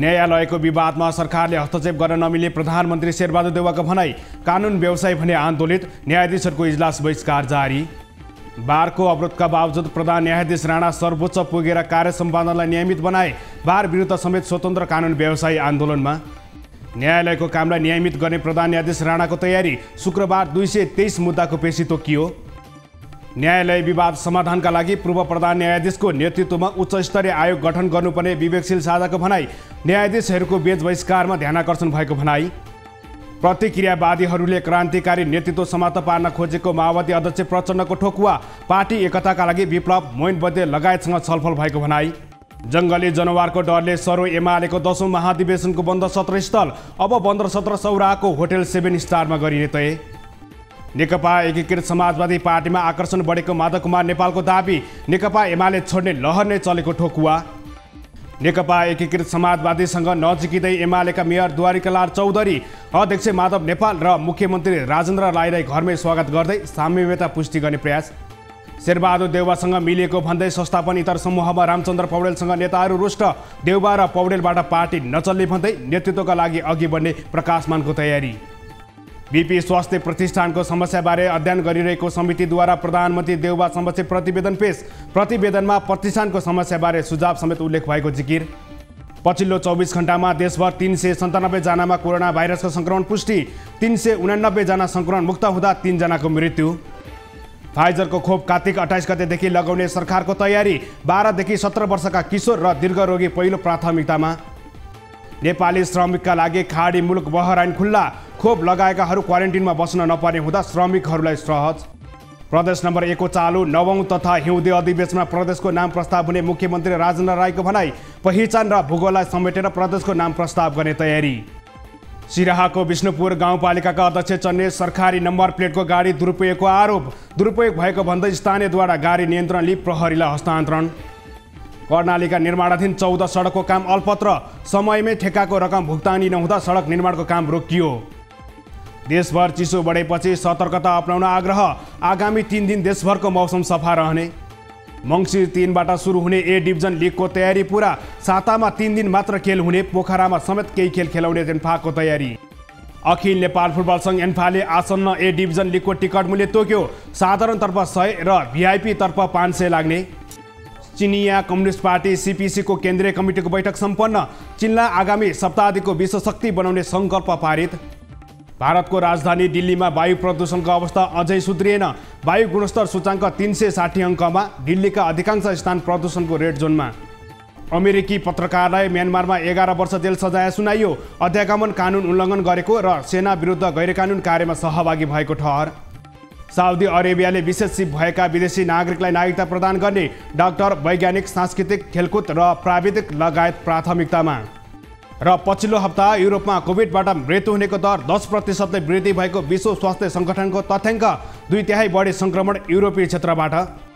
न्यायालयको विवादमा सरकारले हस्तक्षेप गर्न नमिले प्रधानमन्त्री शेरबहादुर देउवाको भनाई। कानुन व्यवसायी भने आन्दोलित, न्यायाधीशहरूको इजलास बहिष्कार जारी। बारको अवरोधका बावजुद प्रधान न्यायाधीश राणा सर्वोच्च पुगेर कार्य सम्पादनलाई नियमित बनाए। बार विरुद्ध समेत स्वतन्त्र कानुन व्यवसायी आन्दोलनमा। न्यायालयको कामलाई नियमित गर्ने प्रधान न्यायाधीश राणाको तयारी। शुक्रबार 223 मुद्दाको पेशी तोकियो। न्यायालय विवाद समाधानका लागि पूर्व प्रधान न्यायाधीशको नेतृत्वमा उच्च स्तरीय आयोग गठन गर्नुपर्ने विवेकशील साझाको भनाई। न्यायाधीशहरूको बेच बहिष्कारमा ध्यानाकर्षण भएको भनाई। प्रतिक्रियावादीहरूले क्रान्तिकारी नेतृत्व समाप्त पार्न खोजेको माओवादी अध्यक्ष प्रचण्डको ठोकुवा। पार्टी एकताका लागि विप्लव मोइनबदे लगायतसँग छलफल भएको भनाई। जङ्गली जनावरको डरले सर्व एमालेको 10औं महाधिवेशनको बन्द सत्र स्थल। अब बन्द सत्र सौराको होटल 7 स्टारमा गरिने तय। नेकपा एकीकृत समाजवादी पार्टीमा आकर्षण बढेको माधव कुमार नेपालको दाबी। नेकपा एमाले छोड्ने लहर नै चलेको ठोकुवा। नेकपा एकीकृत समाजवादीसँग नजिकिँदै एमालेका मेयर द्वारिकालाल चौधरी। अध्यक्ष माधव नेपाल र मुख्यमन्त्री राजेन्द्र राईलाई घरमै स्वागत गर्दै साम्यता पुष्टि गर्ने प्रयास। शेरबहादुर देउवासँग मिलेको भन्दै संस्थापन इतर समूहमा रामचन्द्र पौडेलसँग नेताहरू रुष्ट। देउवा र पौडेलबाट पार्टी नचल्ने भन्दै नेतृत्वका लागि अघि बढ्ने प्रकाशमानको तयारी। बीपी स्वास्थ्य प्रतिष्ठानको समस्याबारे अध्ययन गरिरहेको समितिद्वारा प्रधानमन्त्री देउवा समक्ष प्रतिवेदन पेश। प्रतिवेदनमा प्रतिष्ठानको समस्याबारे सुझाव समेत उल्लेख भएको जिकिर। पछिल्लो 24 घण्टामा देशभर 397 जनामा कोरोना भाइरसको संक्रमण पुष्टि। 389 जना संक्रमण मुक्त हुँदा 3 जनाको मृत्यु। फाइजरको खोप कार्तिक 28 गतेदेखि लगाउने सरकारको तयारी। 12 देखि 17 वर्षका किशोर र दीर्घरोगी पहिलो प्राथमिकतामा। नेपाली श्रमिकका लागि खाडी मुलुक बहराइन खुल्ला। खोप लगाएकाहरू क्वारेन्टाइनमा बस्न नपर्ने हुँदा श्रमिकहरूलाई सहज। प्रदेश नम्बर 1 को चालू 9औं तथा हिउँदे अधिवेशनमा प्रदेशको नाम प्रस्ताव हुने मुख्यमन्त्री राजेन्द्र राईको भनाई। पहिचान र भूगोललाई समेटेर प्रदेशको नाम प्रस्ताव गर्ने तयारी। सिराहाको विष्णुपुर गाउँपालिकाका अध्यक्ष चन्ने सरकारी नम्बर प्लेटको गाडी दुरुपयोगको आरोप। दुरुपयोग भएको भन्दै स्थानीयद्वारा गाडी नियन्त्रण लिई प्रहरीलाई हस्तान्तरण। कर्णालीका निर्माणाधीन 14 सडकको काम अल्पत्र। समयमै ठेक्काको रकम भुक्तानी नहुँदा सडक निर्माणको काम रोकियो। देशभर चिसो बढेपछि सतर्कता अपनाउन आग्रह। आगामी 3 दिन देशभरको मौसम सफा रहने। मङ्सिर 3बाट सुरु हुने ए डिभिजन लिगको तयारी पूरा। सातामा 3 दिन मात्र खेल हुने। पोखरामा समेत केही खेल खेलाउने एन्फाको तयारी। अखिल नेपाल फुटबल संघ एन्फाले आसन्न ए डिभिजन लिगको टिकट मूल्य तोक्यो। साधारणतर्फ 100 र भिआइपीतर्फ 500 लाग्ने। चिनिया कम्युनिस्ट पार्टी सीपीसी को केन्द्रीय कमिटिको बैठक सम्पन्न। चिनलाई आगामी सप्ताहदेखिको विश्वशक्ति बनाउने सङ्कल्प पारित। भारतको राजधानी दिल्लीमा वायु प्रदूषणको अवस्था अझै सुध्रिएन। वायु गुणस्तर सूचकाङ्क 360 अङ्कमा। दिल्लीका अधिकांश स्थान प्रदूषणको रेड जोनमा। अमेरिकी पत्रकारलाई म्यानमारमा 11 वर्ष जेल सजाय सुनाइयो। अध्यागमन कानुन उल्लङ्घन गरेको र सेना विरुद्ध गैरकानुन कार्यमा सहभागी भएको ठहर। साउदी अरेबियाले विशेष सिप भएका विदेशी नागरिकलाई नागरिकता प्रदान गर्ने। डाक्टर, वैज्ञानिक, सांस्कृतिक, खेलकुद र प्राविधिक लगायत प्राथमिकतामा। र पछिल्लो हप्ता युरोपमा कोभिडबाट मृत्यु हुनेको दर 10% वृद्धि भएको विश्व स्वास्थ्य सङ्गठनको तथ्याङ्क। 2/तिहाई बढी संक्रमण यूरोपीय क्षेत्रबाट।